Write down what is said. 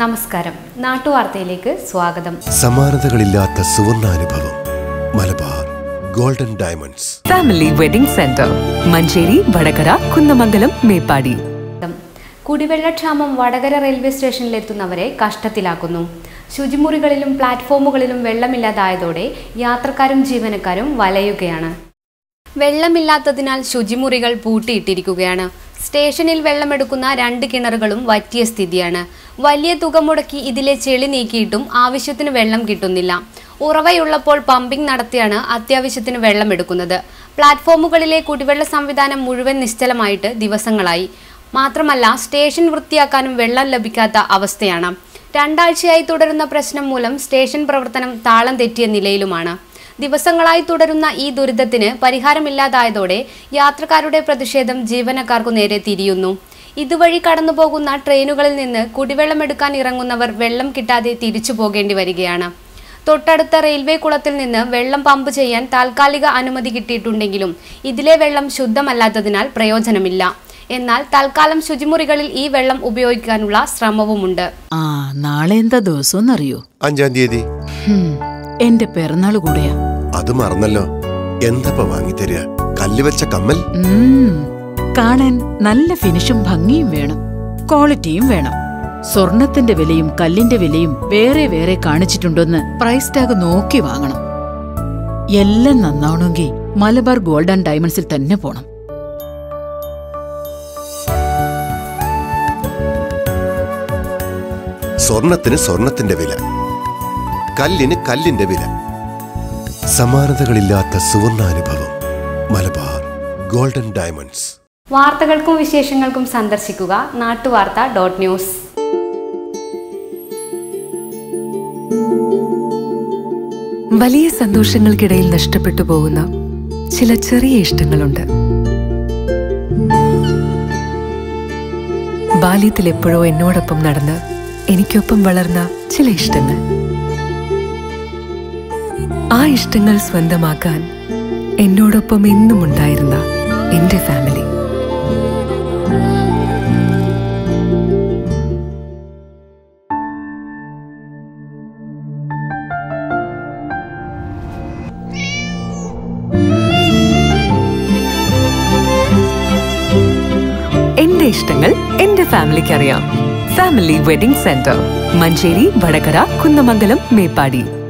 നമസ്കാരം. നാട്ടുവാർത്തയിലേക്ക് സ്വാഗതം. സമാനതകളില്ലാത്ത സുവർണാനുഭവം Malabar Golden Diamonds. Family Wedding Center, Manjeri, Vadakara, Kundamangalam, Mepadi. കുടിവെള്ളക്ഷാമം വടകര റെയിൽവേ സ്റ്റേഷനിലെത്തുന്നവരെ കഷ്ടത്തിലാക്കുന്നു. ശുചിമുറികളിലും പ്ലാറ്റ്ഫോമുകളിലും വെള്ളമില്ലാതായതോടെ യാത്രക്കാരും ജീവനക്കാരും വലയുകയാണ്. വെള്ളമില്ലാത്തതിനാൽ ശുചിമുറികൾ പൂട്ടിയിട്ടിരിക്കുകയാണ്. സ്റ്റേഷനിൽ വെള്ളമെടുക്കുന്ന 2 കിണറുകളും വറ്റിയ സ്ഥിതിയാണ്. വലിയ തുക മുടക്കി ഇതിലെ ചെളി നീക്കിയിട്ടും ആവശ്യത്തിന് വെള്ളം കിട്ടുന്നില്ല. ഉറവയുള്ളപ്പോൾ പമ്പിംഗ് നടത്തിയാണ് അത്യാവശ്യത്തിന് വെള്ളമെടുക്കുന്നത്. പ്ലാറ്റ്ഫോമുകളിലെ കുടിവെള്ള സംവിധാനം മുഴുവൻ നിശ്ചലമായിട്ട് ദിവസങ്ങളായി. മാത്രമല്ല സ്റ്റേഷൻ വൃത്തിയാക്കാനും വെള്ളം ലഭിക്കാത്ത അവസ്ഥയാണ്. 2 ആഴ്ചയായി തുടരുന്ന പ്രശ്നം മൂലം സ്റ്റേഷൻ പ്രവർത്തനം താളം തെറ്റിയ നിലയിലുമാണ്. ദിവസങ്ങളായി തുടരുന്ന ഈ ദുരിതത്തിന് പരിഹാരമില്ലാതായതോടെ യാത്രക്കാരുടെ പ്രതിഷേധം ജീവനക്കാർക്കു നേരെ തിരിയുന്നു. ഇതുവഴി കടന്നുപോകുന്ന ട്രെയിനുകളിൽ നിന്ന് കുടിവെള്ളമെടുക്കാൻ ഇറങ്ങുന്നവർ വെള്ളം കിട്ടാതെ തിരിച്ചു പോകേണ്ടി വരികയാണ്. തൊട്ടടുത്ത റെയിൽവേ കുളത്തിൽ നിന്ന് വെള്ളം പമ്പ് ചെയ്യാൻ താൽക്കാലിക അനുമതി കിട്ടിയിട്ടുണ്ടെങ്കിലും ഇതിലെ വെള്ളം ശുദ്ധമല്ലാത്തതിനാൽ പ്രയോജനമില്ല. എന്നാൽ തൽക്കാലം ശുചിമുറികളിൽ ഈ വെള്ളം ഉപയോഗിക്കാനുള്ള ശ്രമവുമുണ്ട്. ആ നാളെ എന്താ ദിവസം അറിയോ? 5-ാം തീയതി എന്റെ പിറന്നാൾ കൂടെയാ. അത് മറന്നല്ലോ. എന്താ വാങ്ങി തരിക? കല്ലുവെച്ച കമ്മൽ. കാണാൻ നല്ല ഫിനിഷും ഭംഗിയും വേണം, ക്വാളിറ്റിയും വേണം. സ്വർണത്തിന്റെ വിലയും കല്ലിന്റെ വിലയും വേറെ വേറെ കാണിച്ചിട്ടുണ്ടോന്ന് പ്രൈസ് ടാഗ് നോക്കി വാങ്ങണം. എല്ലാം നന്നാവണമെങ്കിൽ മലബാർ ഗോൾഡൻ ഡയമണ്ട്സിൽ തന്നെ പോണം. സ്വർണത്തിന് സ്വർണത്തിന്റെ വില, കല്ലിന് കല്ലിന്റെ വില. സമാനതകളില്ലാത്ത സുവർണാനുഭവം മലബാർ ഗോൾഡൻ ഡയമണ്ട്സ്. വാർത്തകൾക്കും വിശേഷങ്ങൾക്കും സന്ദർശിക്കുക nattuvartha.news. വലിയ സന്തോഷങ്ങൾക്കിടയിൽ നഷ്ടപ്പെട്ടു പോകുന്ന ചില ചെറിയ ഇഷ്ടങ്ങളുണ്ട്. ബാല്യത്തിൽ എപ്പോഴോ എന്നോടൊപ്പം നടന്ന് എനിക്കൊപ്പം വളർന്ന ചില ഇഷ്ടങ്ങൾ. ആ ഇഷ്ടങ്ങൾ സ്വന്തമാക്കാൻ എന്നോടൊപ്പം എന്നും ഉണ്ടായിരുന്ന എൻ്റെ ഫാമിലി. എൻ്റെ ഇഷ്ടങ്ങൾ എൻ്റെ ഫാമിലിക്കറിയാം. Family Wedding Center, Manjeri, Vadakara, Kundamangalam, Mepadi.